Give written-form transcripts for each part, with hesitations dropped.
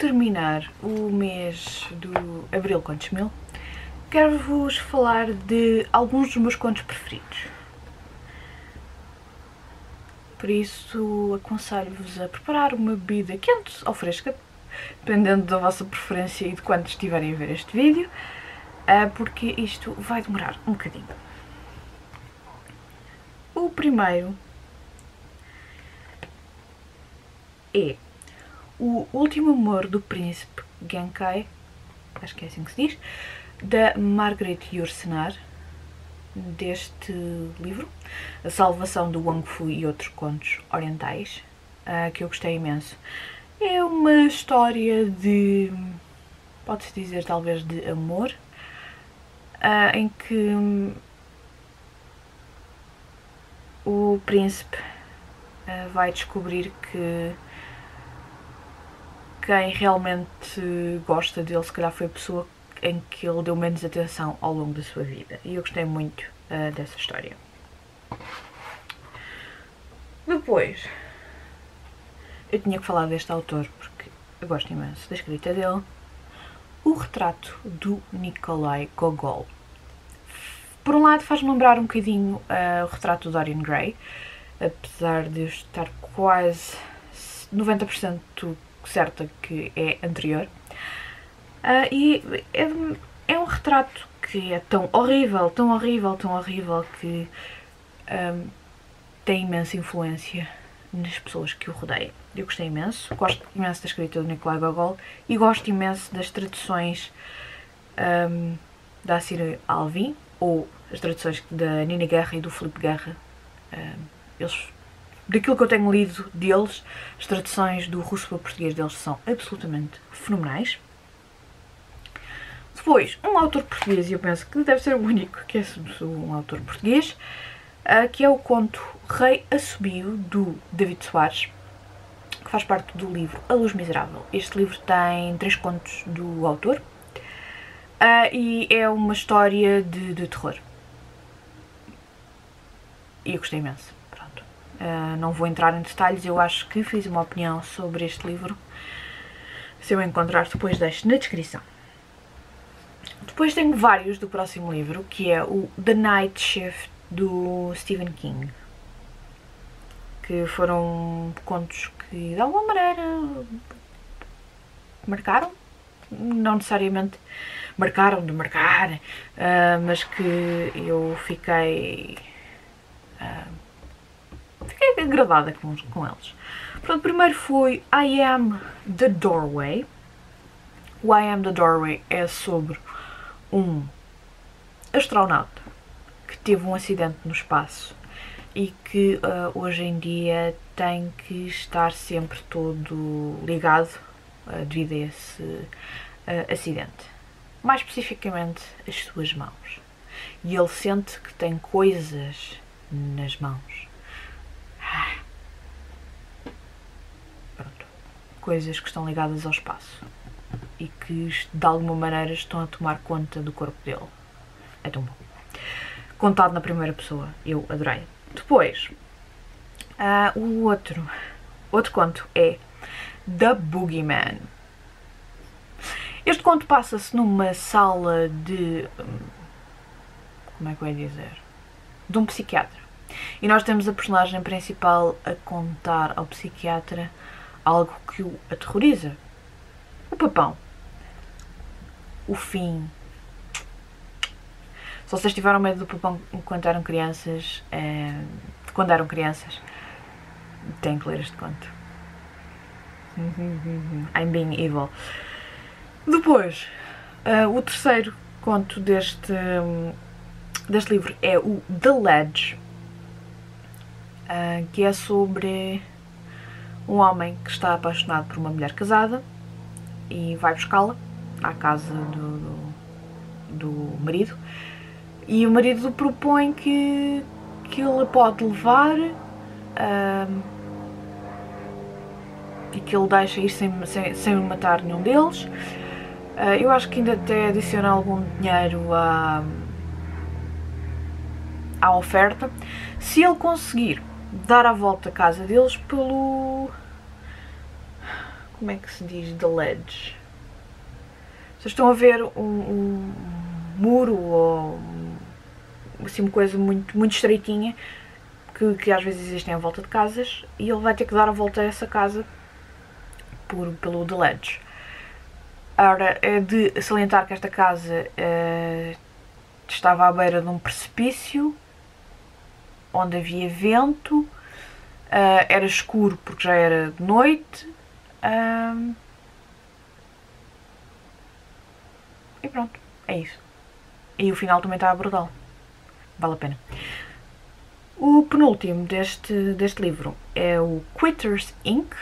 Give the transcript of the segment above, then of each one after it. terminar o mês de Abril Contos Mil, quero-vos falar de alguns dos meus contos preferidos. Por isso, aconselho-vos a preparar uma bebida quente ou fresca, dependendo da vossa preferência e de quantos estiverem a ver este vídeo, porque isto vai demorar um bocadinho. O primeiro é O Último Amor do Príncipe Genkai, acho que é assim que se diz, da Marguerite Yourcenar, deste livro, A Salvação de Wang-Fô e Outros Contos Orientais, que eu gostei imenso. É uma história de, pode-se dizer talvez, de amor, em que o príncipe vai descobrir que quem realmente gosta dele, se calhar, foi a pessoa em que ele deu menos atenção ao longo da sua vida. E eu gostei muito dessa história. Depois, eu tinha que falar deste autor porque eu gosto imenso da escrita dele. O Retrato do Nikolai Gogol. Por um lado, faz-me lembrar um bocadinho o Retrato do Dorian Gray, apesar de eu estar quase 90% certa que é anterior, e é um retrato que é tão horrível, tão horrível, tão horrível, que tem imensa influência nas pessoas que o rodeiam. Eu gostei imenso, gosto imenso da escrita do Nikolai Gogol e gosto imenso das traduções da Ciri Alvi, ou as traduções da Nina Guerra e do Filipe Guerra. Daquilo que eu tenho lido deles, as traduções do russo para o português deles são absolutamente fenomenais. Depois, um autor português, e eu penso que deve ser o único que é um autor português, que é o conto Rei Assobio, do David Soares, que faz parte do livro A Luz Miserável. Este livro tem 3 contos do autor e é uma história de terror. E eu gostei imenso. Não vou entrar em detalhes, eu acho que fiz uma opinião sobre este livro. Se eu encontrar, depois deixo na descrição. Depois tenho vários do próximo livro, que é o The Night Shift, do Stephen King, que foram contos que de alguma maneira marcaram, não necessariamente marcaram de marcar, mas que eu fiquei agradada com eles. Pronto, o primeiro foi I Am the Doorway. O I Am the Doorway é sobre um astronauta que teve um acidente no espaço e que hoje em dia tem que estar sempre todo ligado devido a esse acidente. Mais especificamente, as suas mãos. E ele sente que tem coisas nas mãos. Pronto. Coisas que estão ligadas ao espaço e que de alguma maneira estão a tomar conta do corpo dele. É tão bom. Contado na primeira pessoa, eu adorei. Depois, o outro conto é The Boogeyman. Este conto passa-se numa sala de, como é que eu ia dizer, de um psiquiatra. E nós temos a personagem principal a contar ao psiquiatra algo que o aterroriza. O papão. O fim. Se vocês tiveram medo do papão enquanto eram crianças, quando eram crianças, têm que ler este conto. I'm being evil. Depois, o terceiro conto deste livro é o The Ledge, que é sobre um homem que está apaixonado por uma mulher casada e vai buscá-la à casa do marido, e o marido propõe que ele a pode levar e que ele deixa ir sem matar nenhum deles. Eu acho que ainda até adiciona algum dinheiro à oferta, se ele conseguir dar a volta à casa deles pelo... como é que se diz, de Ledge. Vocês estão a ver um muro ou assim uma coisa muito, muito estreitinha que às vezes existem à volta de casas, e ele vai ter que dar a volta a essa casa pelo The Ledge. Ora, é de salientar que esta casa estava à beira de um precipício onde havia vento, era escuro porque já era de noite, e pronto, é isso. E o final também está brutal, vale a pena. O penúltimo deste livro é o Quitters, Inc,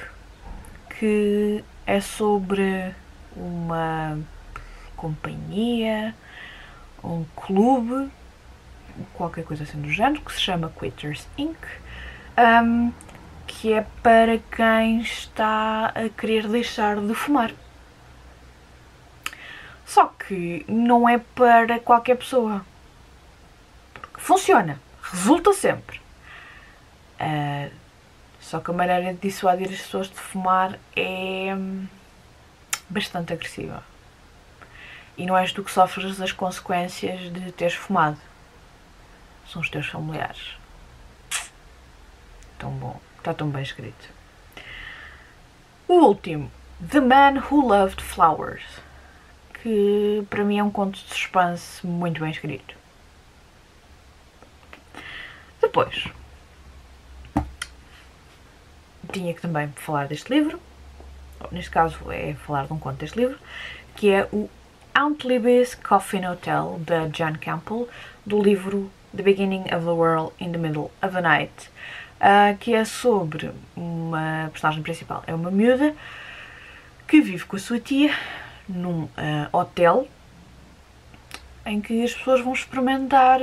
que é sobre uma companhia, um clube, qualquer coisa assim do género, que se chama Quitters, Inc, que é para quem está a querer deixar de fumar. Só que não é para qualquer pessoa, porque funciona. Resulta sempre. Só que a maneira de dissuadir as pessoas de fumar é bastante agressiva. E não és tu que sofres as consequências de teres fumado. São os teus familiares. Tão bom. Está tão bem escrito. O último. The Man Who Loved Flowers. Que para mim é um conto de suspense muito bem escrito. Depois, tinha que também falar deste livro, neste caso é falar de um conto deste livro, que é o Aunt Libby's Coffin Hotel, da Jen Campbell, do livro The Beginning of the World in the Middle of the Night, que é sobre uma personagem principal, é uma miúda que vive com a sua tia num hotel, em que as pessoas vão experimentar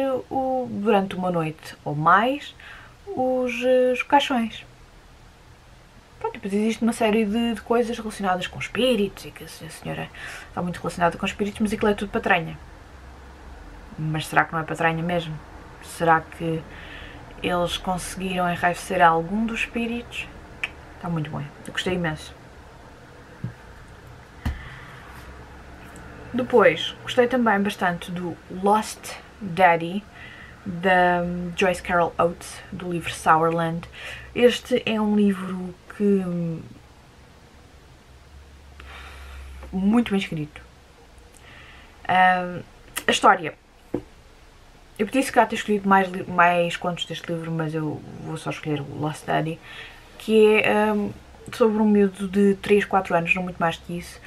durante uma noite ou mais os caixões. Pronto, depois existe uma série de coisas relacionadas com espíritos, e que a senhora está muito relacionada com espíritos, mas aquilo é tudo patranha. Mas será que não é patranha mesmo? Será que eles conseguiram enraivecer algum dos espíritos? Está muito bem, eu gostei imenso. Depois, gostei também bastante do Lost Daddy, da Joyce Carol Oates, do livro Sourland. Este é um livro que... muito bem escrito. A história. Eu podia se calhar ter escolhido mais contos deste livro, mas eu vou só escolher o Lost Daddy, que é sobre um miúdo de 3, 4 anos, não muito mais que isso,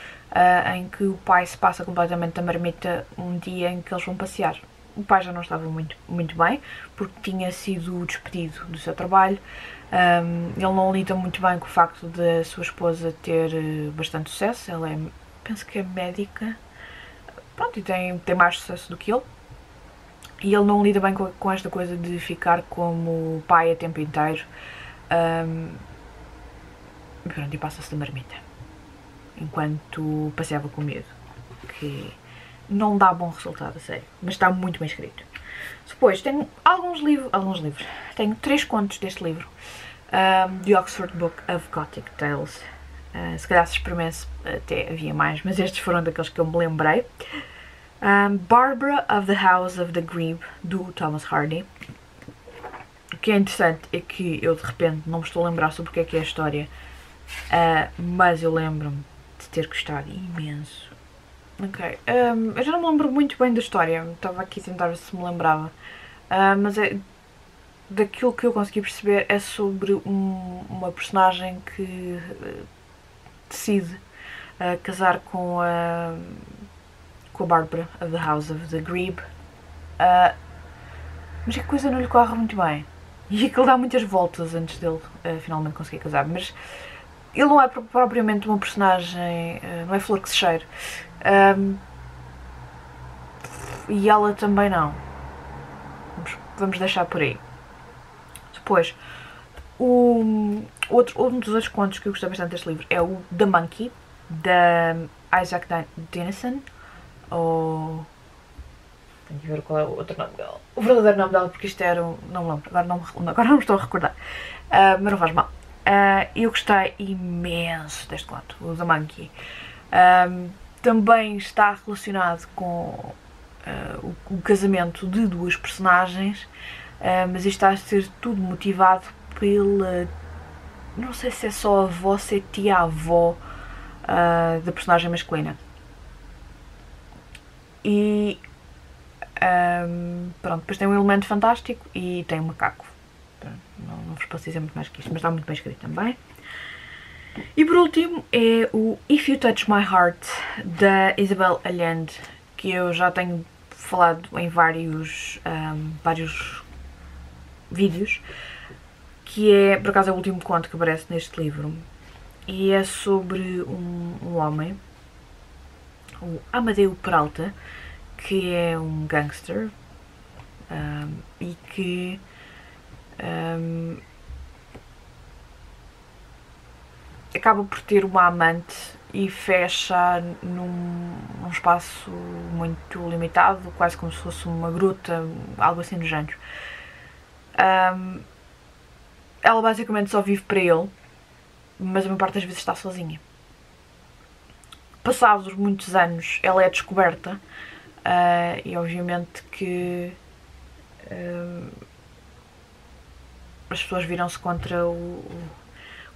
em que o pai se passa completamente da marmita um dia em que eles vão passear. O pai já não estava muito bem, porque tinha sido despedido do seu trabalho. Ele não lida muito bem com o facto da sua esposa ter bastante sucesso. Ela é, penso que é médica, pronto, e tem mais sucesso do que ele. E ele não lida bem com esta coisa de ficar como pai a tempo inteiro. Pronto, e passa-se da marmita enquanto passeava com medo, que não dá bom resultado, a sério, mas está muito bem escrito. Depois tenho alguns livros, tenho 3 contos deste livro, The Oxford Book of Gothic Tales, se calhar se experimentasse até havia mais, mas estes foram daqueles que eu me lembrei. Barbara of the House of Grebe, do Thomas Hardy. O que é interessante é que eu de repente não me estou a lembrar sobre o que é a história, mas eu lembro-me de ter gostado imenso. Ok, eu já não me lembro muito bem da história, estava aqui a tentar ver se me lembrava, mas daquilo que eu consegui perceber é sobre uma personagem que decide casar com a Barbara of the House of Grebe, mas a coisa não lhe corre muito bem, e aquilo dá muitas voltas antes dele finalmente conseguir casar, mas ele não é propriamente uma personagem, não é flor que se cheira, e ela também não. Vamos deixar por aí. Depois, um dos outros contos que eu gostei bastante deste livro é o The Monkey, da Isaac Denison, ou... tenho que ver qual é o outro nome dela, o verdadeiro nome dela, porque isto era um... não me lembro, agora não me estou a recordar, mas não faz mal. Eu gostei imenso deste conto, o The Monkey. Também está relacionado com o casamento de duas personagens, mas isto está a ser tudo motivado pela... não sei se é só a avó, se é tia-avó da personagem masculina. E pronto, depois tem um elemento fantástico e tem um macaco. Não vos posso dizer muito mais que isto, mas está muito bem escrito também. E por último é o If You Touch My Heart, da Isabel Allende, que eu já tenho falado em vários vídeos, que é, por acaso, é o último conto que aparece neste livro, e é sobre um homem, o Amadeu Peralta, que é um gangster, e que... acaba por ter uma amante e fecha num espaço muito limitado, quase como se fosse uma gruta, algo assim do género. Ela basicamente só vive para ele, mas a maior parte das vezes está sozinha. Passados muitos anos ela é descoberta, e obviamente que as pessoas viram-se contra o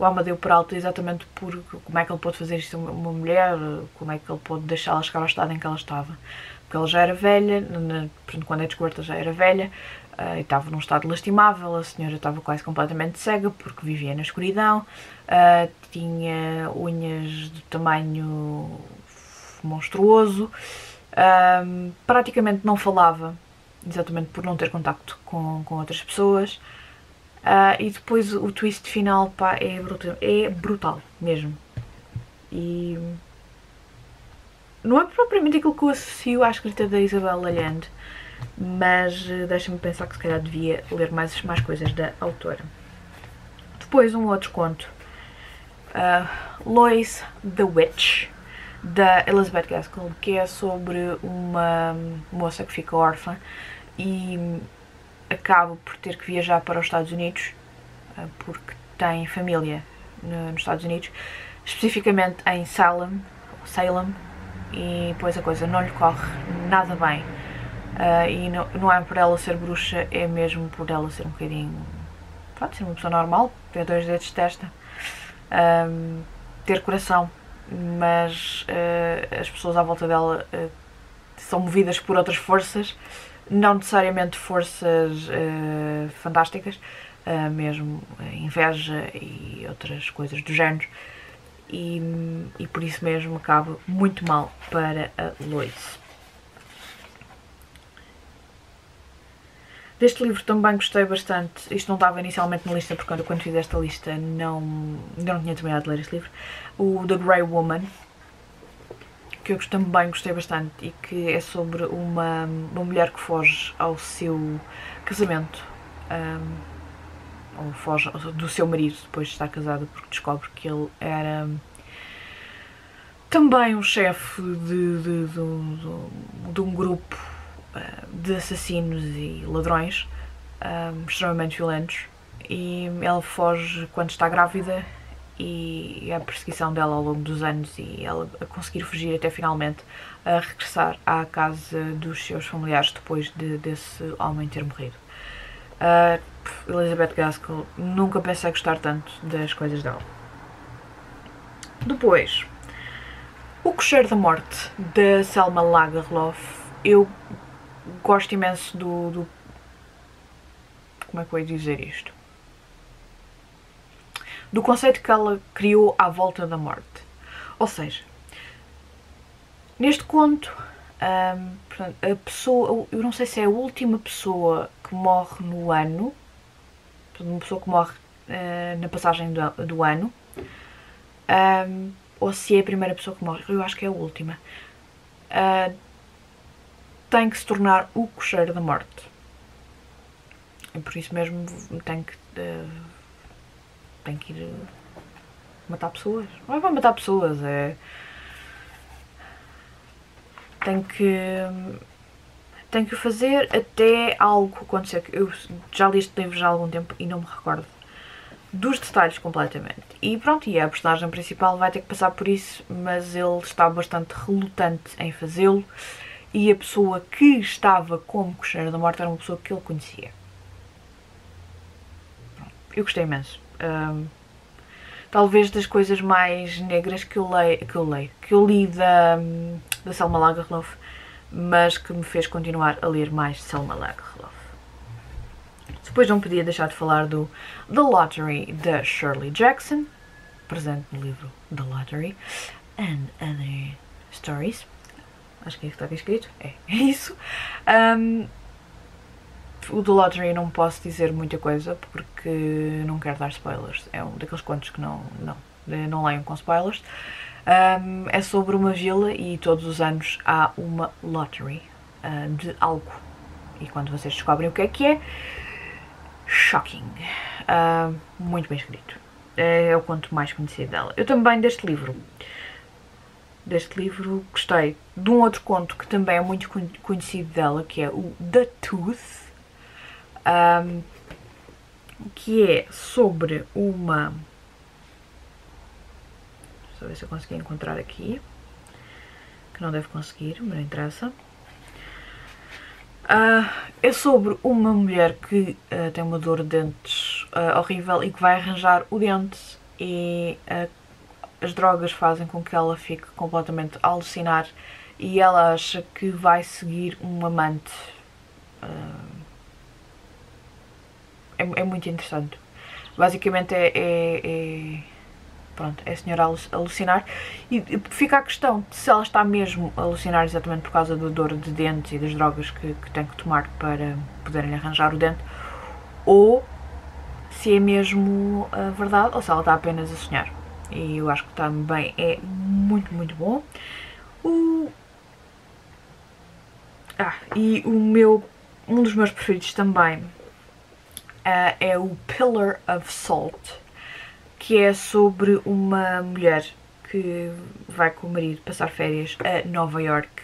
Amadeu Peralta, exatamente por como é que ele pôde fazer isto a uma mulher, como é que ele pôde deixá-la chegar ao estado em que ela estava. Porque ela já era velha, portanto, quando é descoberta já era velha, e estava num estado lastimável, a senhora estava quase completamente cega porque vivia na escuridão, tinha unhas do tamanho monstruoso, praticamente não falava, exatamente por não ter contacto com outras pessoas. E depois o twist final, pá, é brutal mesmo. E não é propriamente aquilo que eu associo à escrita da Isabel Allende, mas deixa-me pensar que se calhar devia ler mais coisas da autora. Depois um outro conto, Lois the Witch, da Elizabeth Gaskell, que é sobre uma moça que fica órfã e acaba por ter que viajar para os Estados Unidos porque tem família nos Estados Unidos, especificamente em Salem, e depois a coisa não lhe corre nada bem, e não é por ela ser bruxa, é mesmo por ela ser um bocadinho, pode ser uma pessoa normal, ter dois dedos de testa, ter coração, mas as pessoas à volta dela são movidas por outras forças. Não necessariamente forças fantásticas, mesmo inveja e outras coisas do género, e por isso mesmo acaba muito mal para a Lois. Deste livro também gostei bastante. Isto não estava inicialmente na lista, porque quando fiz esta lista não tinha terminado de ler este livro. O The Grey Woman, que eu também gostei bastante, e que é sobre uma mulher que foge ao seu casamento, ou foge do seu marido depois de estar casada, porque descobre que ele era também um chefe de um grupo de assassinos e ladrões extremamente violentos, e ela foge quando está grávida, e a perseguição dela ao longo dos anos, e ela a conseguir fugir até finalmente a regressar à casa dos seus familiares depois desse homem ter morrido. Elizabeth Gaskell, nunca pensei gostar tanto das coisas dela. Depois, O Cocheiro da Morte, da Selma Lagerlöf. Eu gosto imenso do... como é que eu ia dizer isto? Do conceito que ela criou à volta da morte. Ou seja, neste conto, portanto, a pessoa, eu não sei se é a última pessoa que morre no ano, uma pessoa que morre na passagem do ano, ou se é a primeira pessoa que morre, eu acho que é a última, tem que se tornar o cocheiro da morte. E por isso mesmo tem que ir matar pessoas. Não é para matar pessoas, é... Tem que fazer até algo acontecer. Eu já li este livro já há algum tempo e não me recordo. dos detalhes completamente. E pronto, e a personagem principal vai ter que passar por isso, mas ele está bastante relutante em fazê-lo, e a pessoa que estava como cocheiro da morte era uma pessoa que ele conhecia. Pronto, eu gostei imenso. Talvez das coisas mais negras que eu li da Selma Lagerlöf, mas que me fez continuar a ler mais Selma Lagerlöf. Depois não podia deixar de falar do The Lottery, da Shirley Jackson, presente no livro The Lottery and Other Stories. Acho que é isso que está aqui escrito. É isso. O The Lottery não posso dizer muita coisa porque não quero dar spoilers. É um daqueles contos que não leiam com spoilers. É sobre uma vila e todos os anos há uma lottery de algo. E quando vocês descobrem o que é... shocking. Muito bem escrito. É o conto mais conhecido dela. Eu também deste livro gostei de um outro conto que também é muito conhecido dela, que é o The Tooth, que é sobre uma... Deixa eu ver se eu consegui encontrar aqui, que não devo conseguir, mas não interessa. É sobre uma mulher que tem uma dor de dentes horrível e que vai arranjar o dente, e as drogas fazem com que ela fique completamente a alucinar e ela acha que vai seguir um amante. É muito interessante. Basicamente pronto, é a senhora a alucinar, e fica a questão de se ela está mesmo a alucinar exatamente por causa da dor de dentes e das drogas que tem que tomar para poderem arranjar o dente, ou se é mesmo a verdade, ou se ela está apenas a sonhar. E eu acho que também é muito, muito bom. Um dos meus preferidos também é o Pillar of Salt, que é sobre uma mulher que vai com o marido passar férias a Nova Iorque,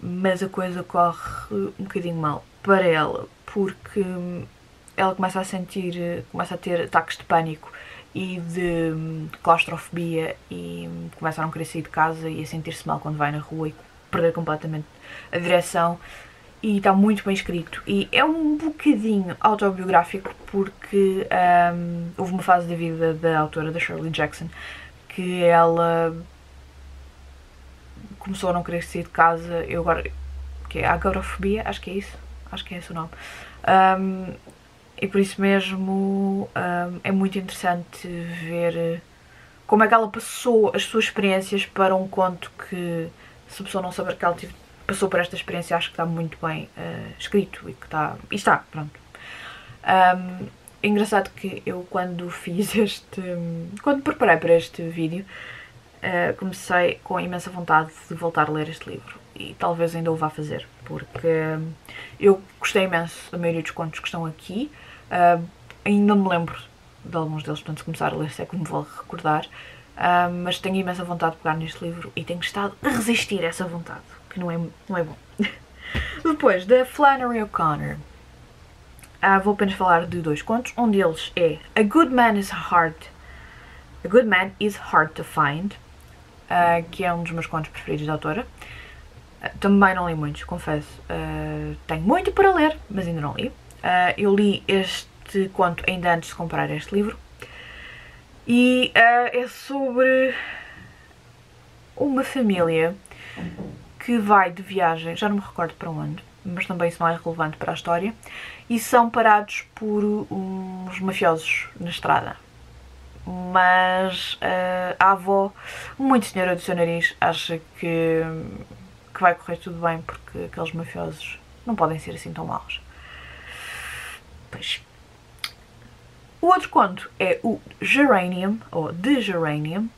mas a coisa corre um bocadinho mal para ela, porque ela começa a ter ataques de pânico e de claustrofobia, e começa a não querer sair de casa e a sentir-se mal quando vai na rua e perder completamente a direção. E está muito bem escrito, e é um bocadinho autobiográfico porque houve uma fase da vida da autora, da Shirley Jackson, que ela começou a não querer sair de casa. Eu agora... que é agorafobia, acho que é isso, acho que é esse o nome. E por isso mesmo é muito interessante ver como é que ela passou as suas experiências para um conto que, se a pessoa não saber que ela teve, passou por esta experiência, acho que está muito bem escrito e que está... E está, pronto. É engraçado que eu, quando fiz este... Quando me preparei para este vídeo, comecei com imensa vontade de voltar a ler este livro. E talvez ainda o vá fazer, porque eu gostei imenso da maioria dos contos que estão aqui. Ainda me lembro de alguns deles, portanto, se começar a ler, se é que me vou recordar. Mas tenho imensa vontade de pegar neste livro e tenho estado a resistir a essa vontade, que não é bom. Depois, da Flannery O'Connor, vou apenas falar de dois contos. Um deles é A Good Man Is Hard to Find, que é um dos meus contos preferidos da autora. Também não li muitos, confesso. Tenho muito para ler, mas ainda não li. Eu li este conto ainda antes de comprar este livro. E é sobre uma família que vai de viagem, já não me recordo para onde, mas também isso não é relevante para a história, e são parados por uns mafiosos na estrada. Mas a avó, muito senhora do seu nariz, acha que vai correr tudo bem porque aqueles mafiosos não podem ser assim tão maus. Pois. O outro conto é o Geranium, ou The Geranium,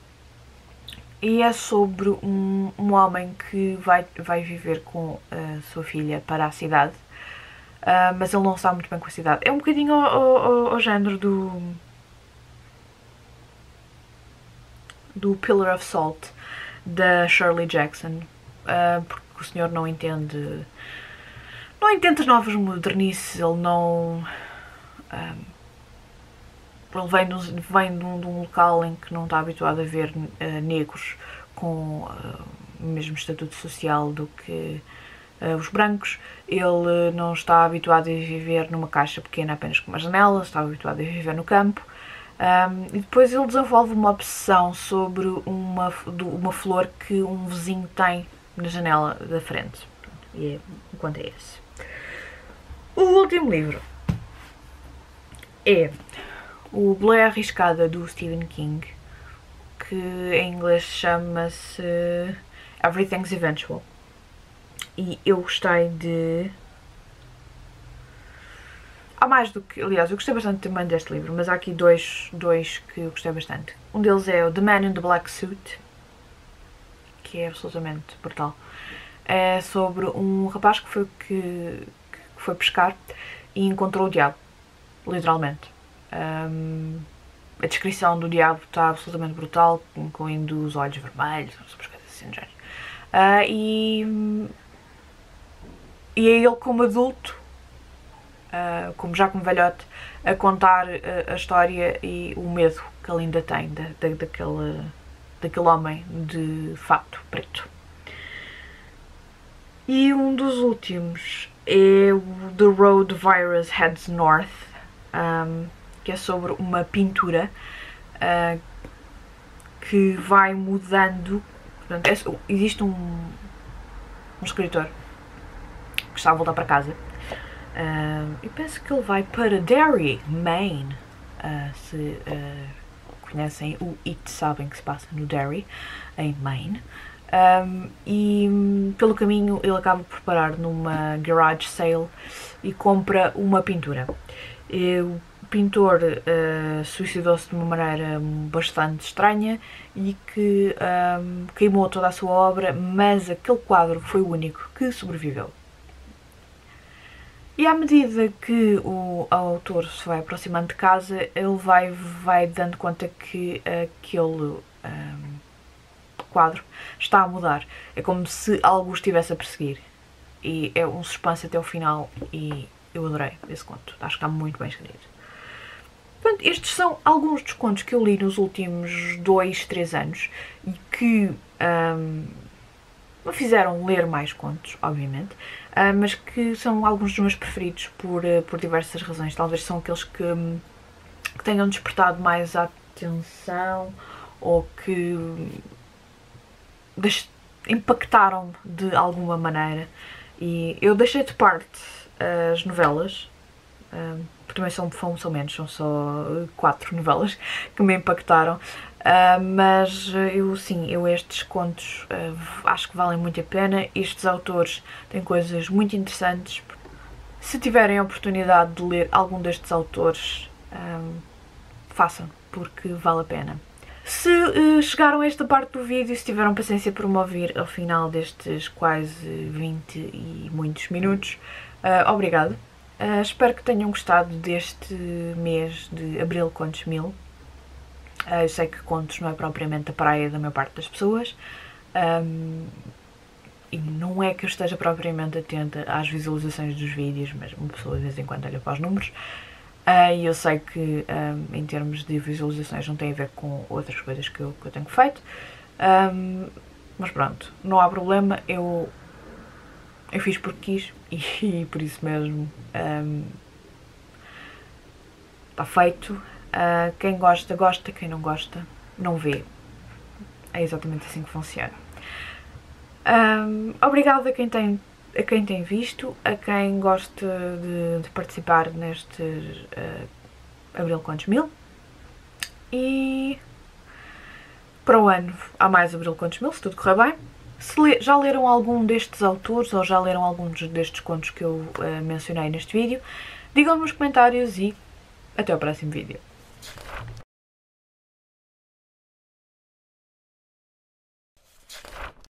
e é sobre um homem que vai viver com a sua filha para a cidade, mas ele não está muito bem com a cidade. É um bocadinho ao género do Pillar of Salt, da Shirley Jackson, porque o senhor não entende as novas modernices, ele não... Ele vem de um local em que não está habituado a ver negros com o mesmo estatuto social do que os brancos. Ele não está habituado a viver numa caixa pequena apenas com uma janela, está habituado a viver no campo. E depois ele desenvolve uma obsessão sobre uma flor que um vizinho tem na janela da frente. E o conto é esse. O último livro é o Boleia Arriscada, do Stephen King, que em inglês chama-se Everything's Eventual. E eu gostei de... Há mais do que... Aliás, eu gostei bastante também deste livro, mas há aqui dois que eu gostei bastante. Um deles é o The Man in the Black Suit, que é absolutamente brutal. É sobre um rapaz que foi pescar e encontrou o diabo, literalmente. A descrição do diabo está absolutamente brutal, incluindo os olhos vermelhos, umas coisas assim do género. E é ele como adulto, como velhote, a contar a história e o medo que ele ainda tem daquele homem de fato preto. E um dos últimos é o The Road Virus Heads North, que é sobre uma pintura que vai mudando. Portanto, existe um escritor que está a voltar para casa e penso que ele vai para Derry, Maine. Se conhecem o It, sabem que se passa no Derry, em Maine. E pelo caminho ele acaba por parar numa garage sale e compra uma pintura. O pintor suicidou-se de uma maneira bastante estranha e que queimou toda a sua obra, mas aquele quadro foi o único que sobreviveu. E à medida que o autor se vai aproximando de casa, ele vai dando conta que aquele quadro está a mudar. É como se algo o estivesse a perseguir. E é um suspense até o final e eu adorei esse conto. Acho que está muito bem escrito. Portanto, estes são alguns dos contos que eu li nos últimos 2 a 3 anos e que me fizeram ler mais contos, obviamente, mas que são alguns dos meus preferidos por diversas razões. Talvez são aqueles que tenham despertado mais a atenção ou que impactaram-me de alguma maneira. E eu deixei de parte as novelas, porque também são menos, são só 4 novelas que me impactaram, mas eu estes contos acho que valem muito a pena. Estes autores têm coisas muito interessantes. Se tiverem a oportunidade de ler algum destes autores, façam, porque vale a pena. Se chegaram a esta parte do vídeo, se tiveram paciência por me ouvir ao final destes quase 20 e muitos minutos, obrigado. Espero que tenham gostado deste mês de Abril Contos 1000. Eu sei que contos não é propriamente a praia da maior parte das pessoas, e não é que eu esteja propriamente atenta às visualizações dos vídeos, mas uma pessoa de vez em quando olha para os números. E eu sei que em termos de visualizações não tem a ver com outras coisas que eu tenho feito, mas pronto, não há problema, eu fiz porque quis e por isso mesmo está feito. Quem gosta, gosta, quem não gosta, não vê. É exatamente assim que funciona. Obrigada a quem tem visto, a quem gosta de participar neste Abril Contos 1000, e para o ano há mais Abril Contos 1000, se tudo correr bem. Se já leram algum destes autores ou já leram alguns destes contos que eu mencionei neste vídeo, digam-me nos comentários e até ao próximo vídeo.